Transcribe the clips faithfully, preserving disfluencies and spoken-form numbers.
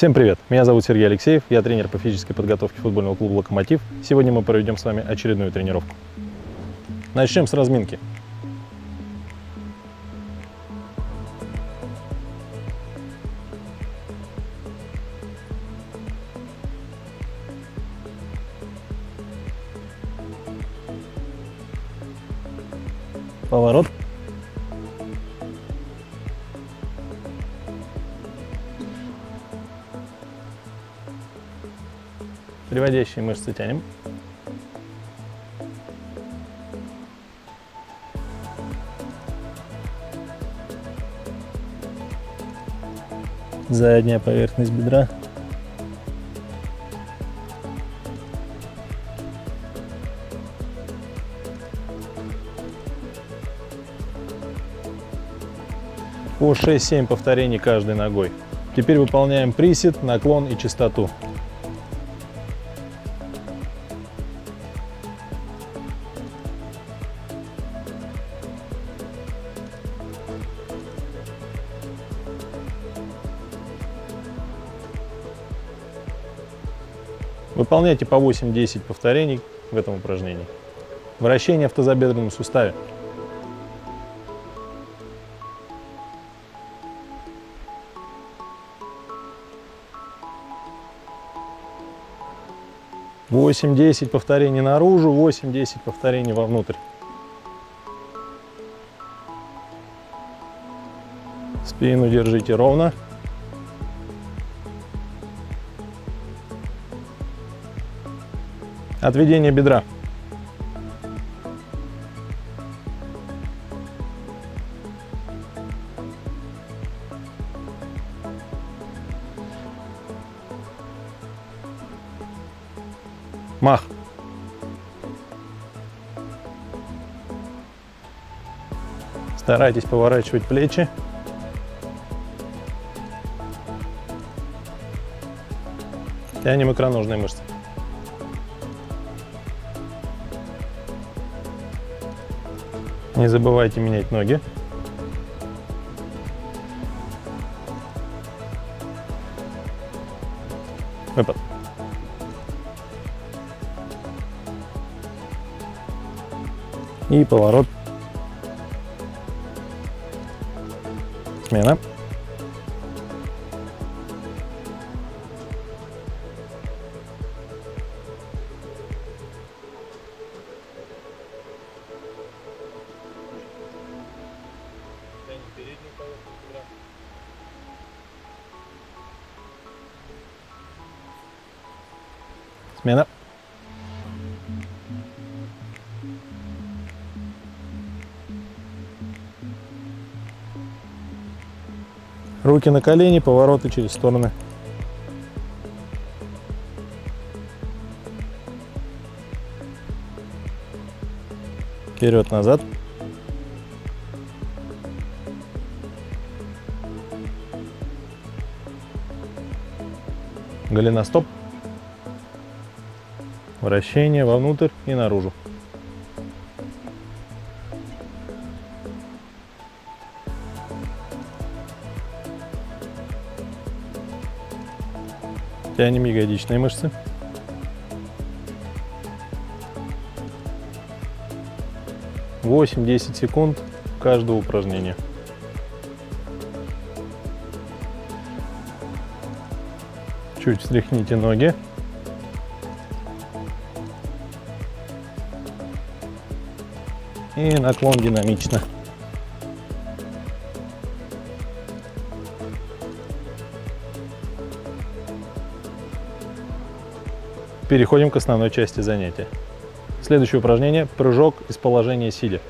Всем привет! Меня зовут Сергей Алексеев, я тренер по физической подготовке футбольного клуба «Локомотив». Сегодня мы проведем с вами очередную тренировку. Начнем с разминки. Поворот. Приводящие мышцы тянем. Задняя поверхность бедра. По шесть-семь повторений каждой ногой. Теперь выполняем присед, наклон и частоту. Выполняйте по восемь-десять повторений в этом упражнении. Вращение в тазобедренном суставе. восемь-десять повторений наружу, восемь-десять повторений вовнутрь. Спину держите ровно. Отведение бедра. Мах. Старайтесь поворачивать плечи. Тянем икроножные мышцы. Не забывайте менять ноги. Выпад. И поворот. Смена. Смена. Руки на колени, повороты через стороны. Вперед-назад. Голеностоп. Вращение вовнутрь и наружу. Тянем ягодичные мышцы. восемь-десять секунд каждого упражнения. Чуть встряхните ноги. И наклон динамично. Переходим к основной части занятия. Следующее упражнение – прыжок из положения сидя.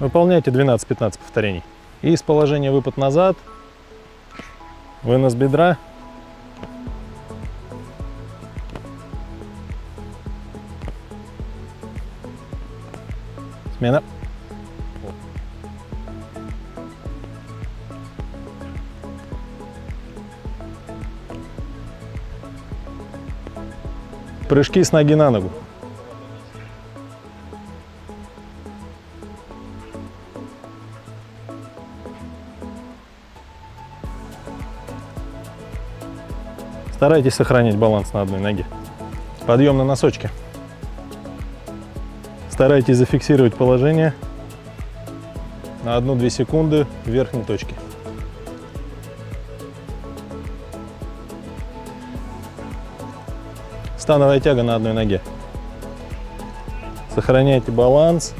Выполняйте двенадцать-пятнадцать повторений. И из положения выпад назад, вынос бедра, смена. Прыжки с ноги на ногу. Старайтесь сохранять баланс на одной ноге. Подъем на носочки. Старайтесь зафиксировать положение на одну-две секунды в верхней точке. Становая тяга на одной ноге. Сохраняйте баланс.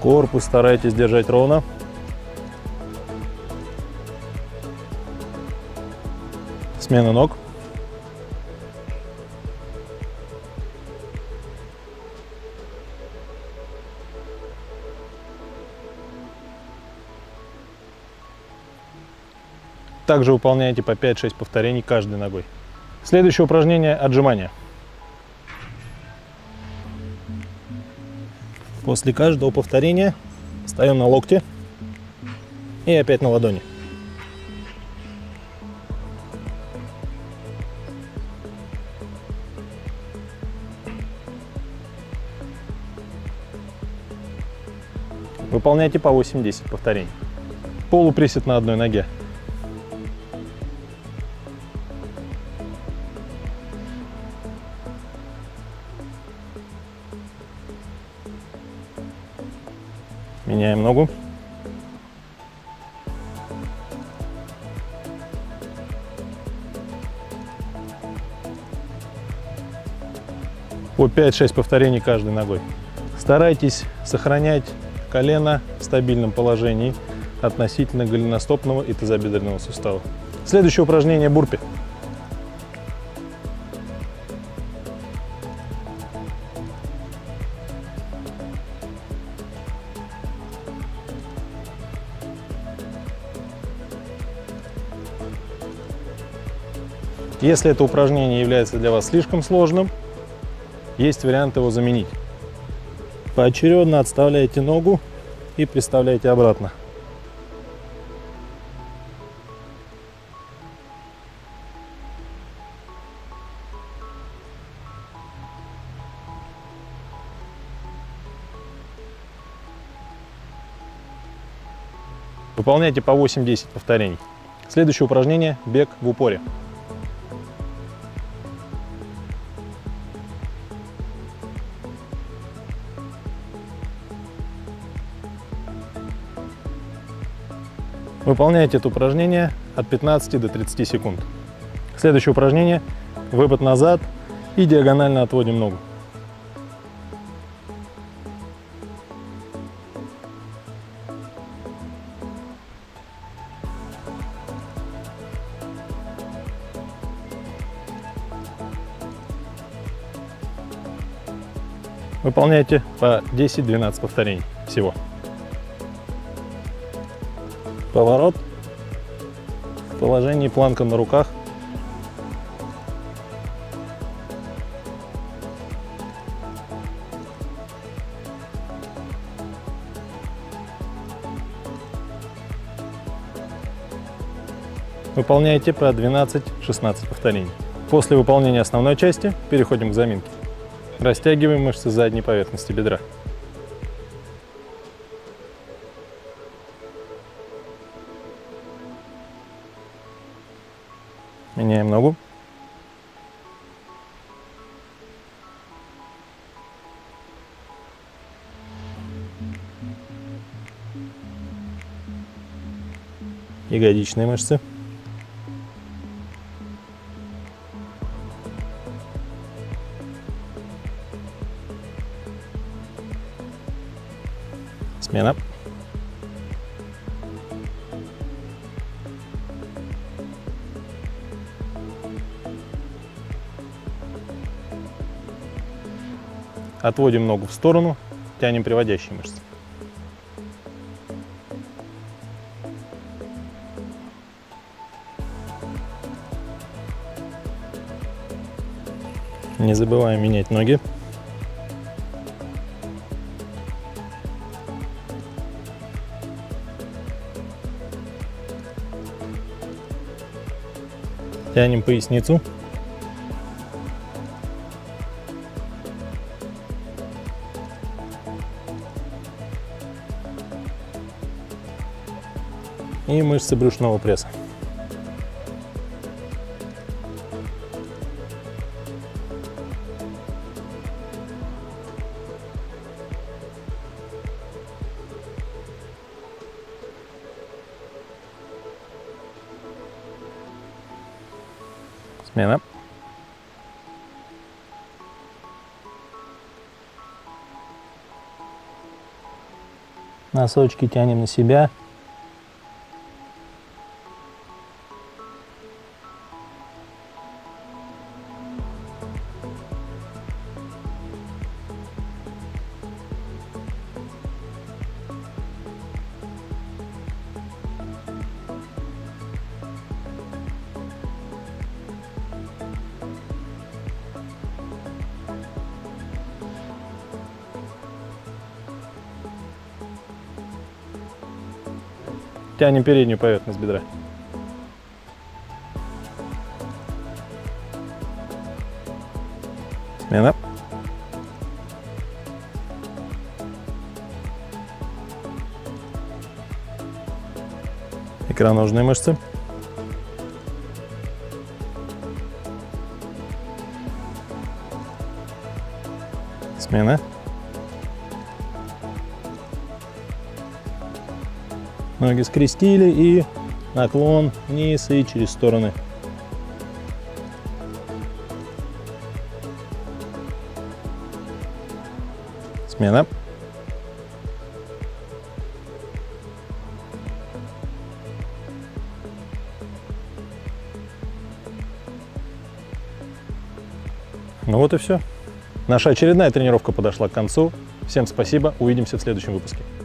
Корпус старайтесь держать ровно. Смена ног. Также выполняйте по пять-шесть повторений каждой ногой. Следующее упражнение – отжимания. После каждого повторения встаем на локти и опять на ладони. Выполняйте по восемь-десять повторений. Полуприсед на одной ноге. Меняем ногу. По пять-шесть повторений каждой ногой. Старайтесь сохранять колено в стабильном положении относительно голеностопного и тазобедренного сустава. Следующее упражнение – бурпи. Если это упражнение является для вас слишком сложным, есть вариант его заменить. Поочередно отставляйте ногу и приставляйте обратно. Выполняйте по восемь-десять повторений. Следующее упражнение – бег в упоре. Выполняйте это упражнение от пятнадцати до тридцати секунд. Следующее упражнение – выпад назад и диагонально отводим ногу. Выполняйте по десять-двенадцать повторений всего. Поворот в положении планка на руках. Выполняйте по двенадцать-шестнадцать повторений. После выполнения основной части переходим к заминке. Растягиваем мышцы задней поверхности бедра. Меняем ногу. Ягодичные мышцы. Смена. Отводим ногу в сторону, тянем приводящие мышцы. Не забываем менять ноги. Тянем поясницу. И мышцы брюшного пресса. Смена. Носочки тянем на себя. Тянем переднюю поверхность бедра. Смена. Икроножные мышцы. Смена. Ноги скрестили и наклон вниз и через стороны. Смена. Ну вот и все. Наша очередная тренировка подошла к концу. Всем спасибо. Увидимся в следующем выпуске.